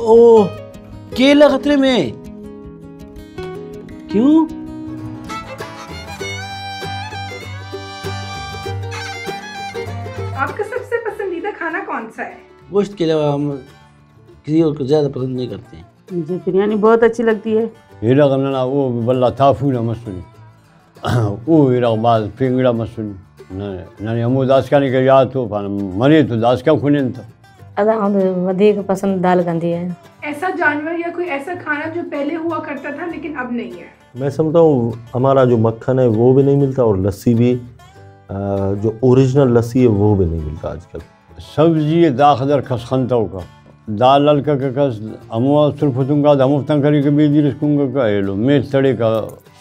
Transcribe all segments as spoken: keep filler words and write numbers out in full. ओह केला खतरे में, क्यों? आपका सबसे पसंदीदा खाना कौन सा है? गोश्त के अलावा हम किसी और को ज्यादा पसंद नहीं करते हैं। मुझे बिरयानी बहुत अच्छी लगती है। हेरा गमला वो बल्ला थाफूला मसूरी वो हेरा बाल पिंगड़ा मसूरी ना हम दास का निकल याद तो मरे तो दास का खुने था। अदा हम अधिक पसंद दाल गंदी है। ऐसा जानवर या कोई ऐसा खाना जो पहले हुआ करता था लेकिन अब नहीं है? मैं समझता हूँ हमारा जो मक्खन है वो भी नहीं मिलता और लस्सी भी जो ओरिजिनल लस्सी है वो भी नहीं मिलता आजकल। सब्जी दाखदर खसखनता होगा दाल लाल का कस अमुआ सुरफतुंगा दमुफ्तन करी के बीजी रिस्कुंगा का एलो में तड़े का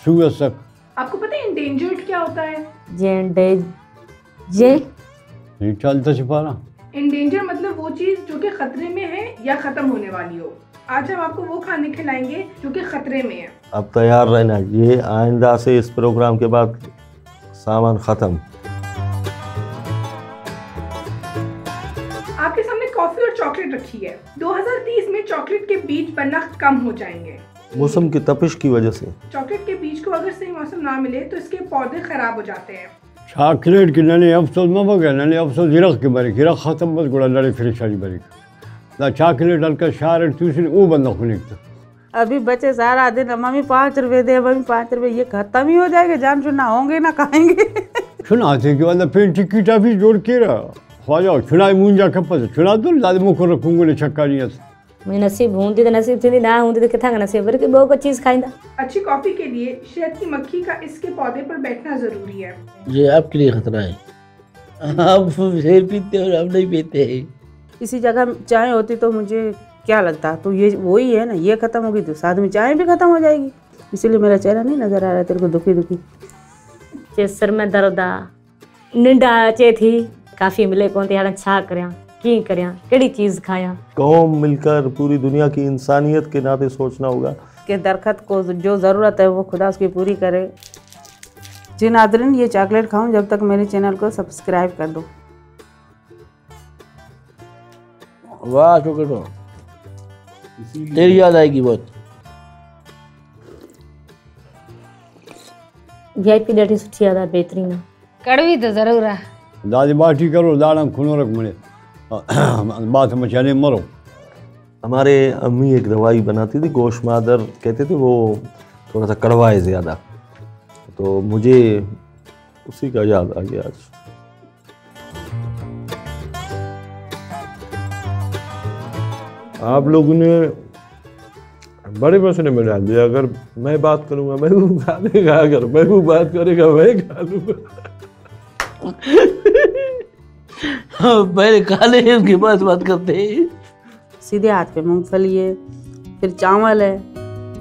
सुगर सक। आपको पता है इंडेंजर्ड क्या होता है? जेंडे जे ये चलता छिपाना। इंडेंजर मतलब वो चीज़ जो कि खतरे में है या ख़त्म होने वाली हो। आज हम आपको वो खाने खिलाएंगे जो कि खतरे में है। अब तैयार रहना, ये आइंदा से इस प्रोग्राम के बाद सामान ख़त्म। आपके सामने कॉफ़ी और चॉकलेट रखी है। दो हज़ार तीस में चॉकलेट के बीज बनना कम हो जाएंगे मौसम की तपिश की वजह से। चॉकलेट के बीज को अगर सही मौसम ना मिले तो इसके पौधे खराब हो जाते हैं। चॉकलेट के नले अफसोस न बगे नले अफसोस हिरख के बारे हिरख खत्म बस गोड़ा लड़े फिर शादी बारे ना चॉकलेट हल्का शार ट्यूशन वो बंदा खुने था। अभी बचे सारा दिन मम्मी पाँच रुपए दे मम्मी पाँच रुपए ये खत्म ही हो जाएगा जान सुना होंगे ना खाएंगे सुना थे कि वाला फिर टिकट भी जोड़ के रहा खा जाओ चुनाई मुंजा खपत चुना दो लाद मुखर रखूंगे ले छक्का नहीं आता। मैं नसीब होंदी तो नसीब थी ना होंदी तो कितना नसीब पर के बहुत अच्छी चीज खाइंदा। अच्छी कॉफी के लिए शहद की मक्खी का इसके पौधे पर बैठना जरूरी है। ये आपके लिए खतरा है, आप शहद पीते हो हम नहीं पीते हैं। इसी जगह चाय होती तो मुझे क्या लगता तो ये वही है ना, ये खत्म होगी तो साथ में चाय भी खत्म हो जाएगी। इसीलिए मेरा चेहरा नहीं नजर आ रहा तेरे को दुखी दुखी चे सर में दर्द आ निंदा चे थी काफी मिले कौन थे यार छा करया की करया केड़ी चीज खाया। कौम मिलकर पूरी दुनिया की इंसानियत के नाते सोचना होगा कि दरखत को जो ज़रूरत है वो खुदा उसकी पूरी करे। जी नादरीन ये चॉकलेट खाऊं जब तक मेरे चैनल को सब्सक्राइब कर दो। वाह चॉकलेट तेरी याद आएगी बहुत। वीआईपी डेटी सुठी याद है बेहतरीन कड़वी तो जरूर है। दादी बाटी करो दाड़ा खुनो रख मिले बात मचाने मरो। हमारे अम्मी एक दवाई बनाती थी गोश्त मादर कहते थे, वो थोड़ा सा कड़वा है ज़्यादा तो मुझे उसी का याद आ गया आज। आप लोगों ने बड़े मसले में डाल दिया, अगर मैं बात करूँगा मैं वो खा लेगा, अगर मैं वो बात करेगा मैं खा लूँगा पहले काले के पास बात करते हैं। सीधे हाथ पे मूंगफली है, फिर चावल है,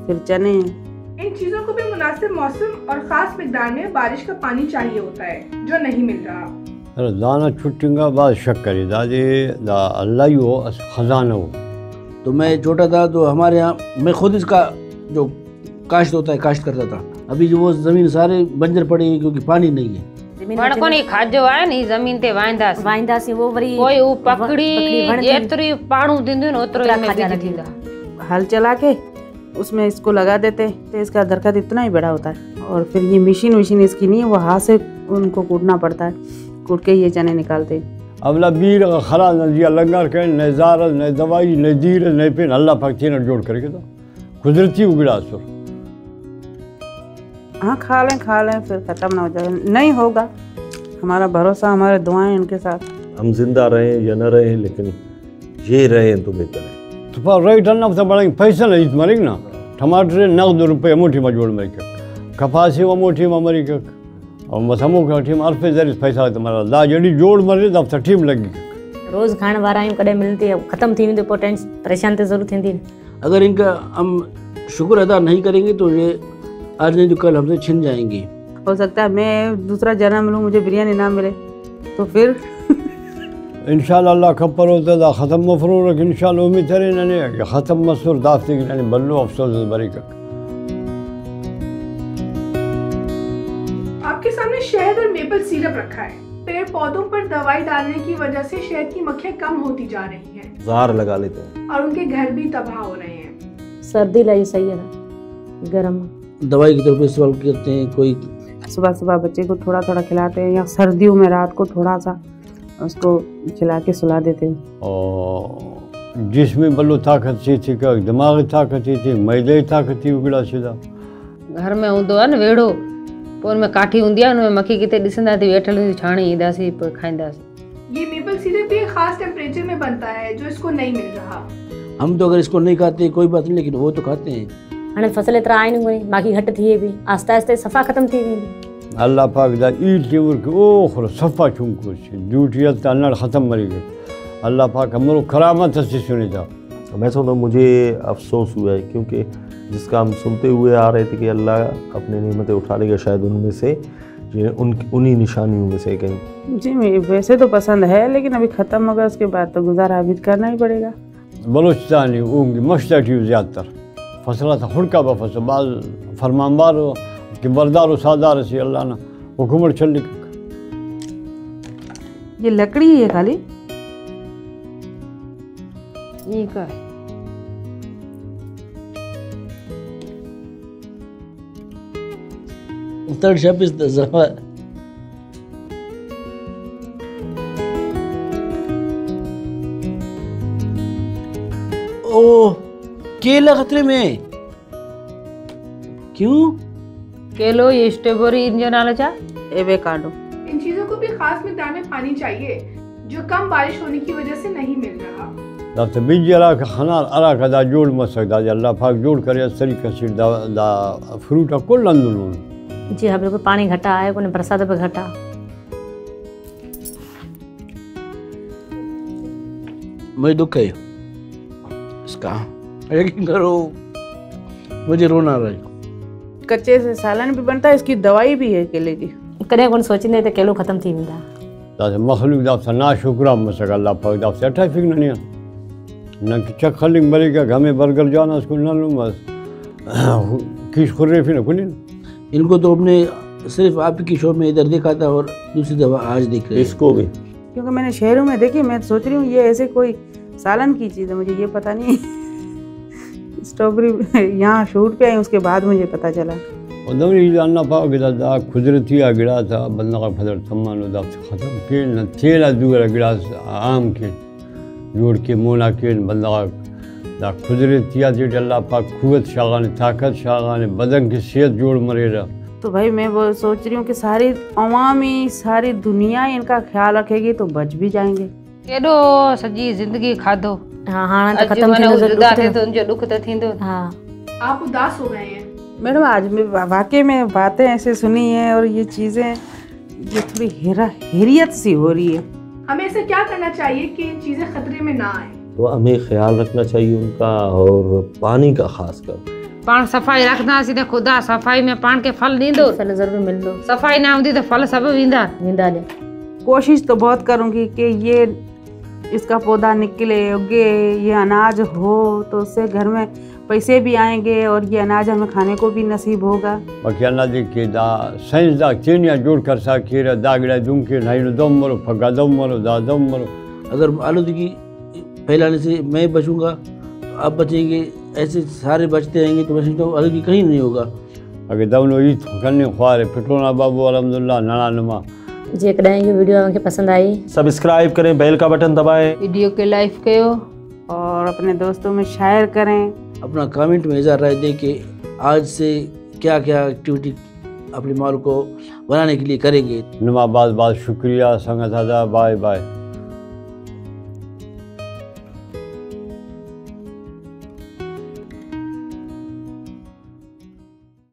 फिर चने हैं। इन चीजों को भी मुनासिब मौसम और खास मिकदार में बारिश का पानी चाहिए होता है जो नहीं मिल रहा। अरे दाना छुट्टेगा बाद शक करे दादे दा अल्लाह ही हो खजाना हो। तो मैं छोटा था तो हमारे यहाँ मैं खुद इसका जो काश्त होता है काश्त करता था। अभी वो जमीन सारे बंजर पड़ी है क्योंकि पानी नहीं है। वण कोनी खाजो आहे नी जमीन ते वांदास वांदासी वो वरी कोई उ पकड़ी एतरी पाणू दिंदो न ओतरो में बीज दिंदा हल चला के उसमें इसको लगा देते तो इसका दरखत इतना ही बड़ा होता है। और फिर ये मशीन मशीन इसकी नहीं है, वो हाथ से उनको कूटना पड़ता है, कूट के ये चने निकालते हैं। अबला बीर खरा नजिया लंगर के नज़ार न दवाई न जीर न पे अल्लाह फक्ती न जोड़ करके तो कुदरती उगड़ा सर। हाँ खा लें खा लें फिर खत्म ना हो जाए, नहीं होगा हमारा भरोसा, हमारे दुआएं इनके साथ। हम जिंदा रहें या न रहें लेकिन ये रहें तो बेहतर है। तो पर रेट ना तो बढ़ेंगे पैसा नहीं मरेंगे ना टमाटर नौ रुपये मोटी में जोड़ मरी कपासी वो मोटी में मरी और मसमो का टीम अल्फे जरिए पैसा तुम्हारा ला जड़ी जोड़ मरे तब तक टीम लगी। रोज़ खाने वारा आहियूं कॾहिं मिलंदी है ख़त्म थी वेंदी पोइ टेंशन परेशान त ज़रूरु थींदी। अगर इनका हम शुक्र अदा नहीं करेंगे तो ये आज नहीं तो कल हमसे छिन जाएंगी। हो सकता है मैं दूसरा जन्म लूँ मुझे बिरयानी ना मिले तो फिर इंशाल्लाह अल्लाह खबर होता था ख़त्म मफरूर इंशाल्लाह उम्मीद है नहीं कि ख़त्म मसूर दाफ्ते की नहीं बल्लो अफसोस बरी का। आपके सामने शहद और मेपल सिरप रखा है। पेड़ पौधों पर दवाई डालने की वजह से शहद की मक्खियाँ कम होती जा रही हैं। जार लगा लेते हैं और उनके घर भी तबाह हो रहे हैं। सर्दी लगी सही है ना, गर्म दवाई के तौर पर इस्तेमाल करते हैं। कोई सुबह सुबह बच्चे को थोड़ा थोड़ा खिलाते हैं या सर्दियों में रात को थोड़ा सा उसको खिला के सुला देते हैं। और जिसमें बल्लो ताकत सी थी, दिमाग ताकत थी, मैदे ताकत थी, उगड़ा सीधा घर में हूंदो आ न वेड़ो पोन में काठी हुंदी आ न मक्खी किथे दिसंदा थी वेठल थी छाणी ईंदासी पर खाइंदासी। ये मेपल सिरप भी खास टेंपरेचर में बनता है जो इसको नहीं मिल रहा। हम तो अगर इसको नहीं खाते कोई बात नहीं, लेकिन वो तो खाते हैं। हने फसल इतरा आइन कोनी बाकी घट थी भी आस्ते-आस्ते सफा खत्म थी गई। अल्लाह पाक दा ई जीवर के ओखर सफा चुंको ड्यूटी तलड़ खत्म मरी गई। अल्लाह पाक हमरो करामत से सुने जा। मैं सुनो मुझे अफसोस हुआ है क्योंकि जिसका हम सुनते हुए आ रहे थे कि अल्लाह अपने नियमतें उठा लेगा, शायद उनमें से उन उन्हीं निशानियों में से कहीं। जी मैं वैसे तो पसंद है लेकिन अभी ख़त्म होगा, उसके बाद तो गुजारा आबिद करना ही पड़ेगा। बलूचिस्तानी होंगी मशरक़ी ज़्यादातर फसला था हुड़का ब फसल बाल फरमानबार हो कि बरदार सादार से अल्लाह ना हुकूमत चल। ये लकड़ी है खाली ये का है। उत्तर शब्द इस दशा ओ केला खतरे में क्यों? केलो ये स्ट्रॉबेरी इंजन आला चा एवोकाडो इन चीजों को भी खास मात्रा में पानी चाहिए जो कम बारिश होने की वजह से नहीं मिल रहा। दा तबीज अला खाना अला कदा जोड़ मत सकदा जे अल्लाह पाक जोड़ करे सरी कसीर दा, दा फ्रूट कुल अंदर जी। हबे को पानी घटा आए कोने बरसात पे घटा मैं दुख है इसका एक करो मुझे रोना रहे। कच्चे से सालन भी बनता है, इसकी दवाई भी है केले की। कने कोन सोचने ते केलो खत्म थी विंदा दा मखलूक दा सना शुक्र मत सक अल्लाह पाक दा से अठा फिक नहीं न कि चखलिंग मरेगा घर में बर्गर जाना उसको ना लूँ बस किस खुर्रे फिर खुली। इनको तो हमने सिर्फ आपकी शो में इधर देखा था और दूसरी दवा आज देख रहे हैं इसको भी, क्योंकि मैंने शहरों में देखी। मैं सोच रही हूँ ये ऐसे कोई सालन की चीज़ है, मुझे ये पता नहीं। स्ट्रॉबेरी यहाँ शूट पे आई उसके बाद मुझे पता चला। जानना पाओ गिरा खुदरती गिरा था बंदा का फदर थमाना खत्म खेल खेला दूर गिरा आम खेल जोड़ के मोना के बंदा खुदरतिया अल्लाह पाक खुवत शागाने ताकत शागाने बदन की सेहत जोड़ मरेगा। तो भाई मैं वो सोच रही हूँ कि सारी अवामी सारी दुनिया इनका ख्याल रखेगी तो बच भी जाएंगे। केडो सजी जिंदगी खादो हाँ हाँ तो खत्म थी जुदा थे तो उनजो दुख तो थींदो। हां आप उदास हो गए हैं मैडम। आज मैं वाकई में बातें ऐसे सुनी है और ये चीजें ये थोड़ी हेरा हेरियत सी हो रही है। हमें ऐसा क्या करना चाहिए कि चीज़ें खतरे में ना आए? तो हमें ख्याल रखना चाहिए उनका और पानी का खासकर। पान सफाई रखना सीधे खुदा सफाई में पान के फल नहीं दो फल जरूर मिल दो। सफाई ना होती तो फल सब विंदा विंदा ले। कोशिश तो बहुत करूँगी कि ये इसका पौधा निकले उगे ये अनाज हो तो उससे घर में पैसे भी आएंगे और ये अनाज हमें खाने को भी नसीब होगा। बाकी अनाज के दा साइंस दा चेनिया जोड़ कर साकी रे दागड़ा दुम के नहीं दम मरो फगा दम मरो दा दम मरो। अगर आलूदगी फैलाने से मैं बचूंगा तो आप बचेंगे, ऐसे सारे बचते रहेंगे तो वैसे तो आलूदगी कहीं नहीं होगा। अगर दम लो ईद करने ख्वारे पिटोना बाबू अलहमदुल्ला नानानुमा जी। करेंगे वीडियो आपको पसंद आई सब्सक्राइब करें, बेल का बटन दबाएं, वीडियो के लाइक करो और अपने दोस्तों में शेयर करें। अपना कमेंट में इजहार राय दें कि आज से क्या क्या एक्टिविटी अपने माल को बनाने के लिए करेंगे। नुमा बात बात शुक्रिया संगत बाय बाय।